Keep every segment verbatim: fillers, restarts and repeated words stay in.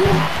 What?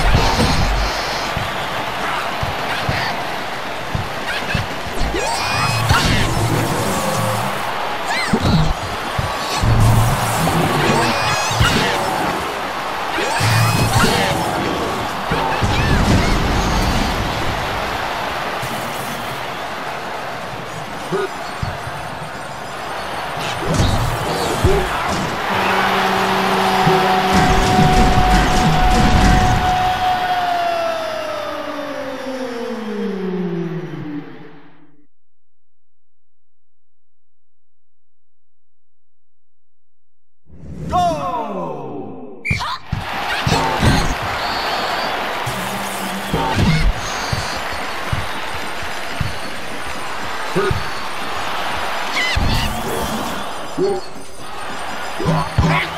Whoa.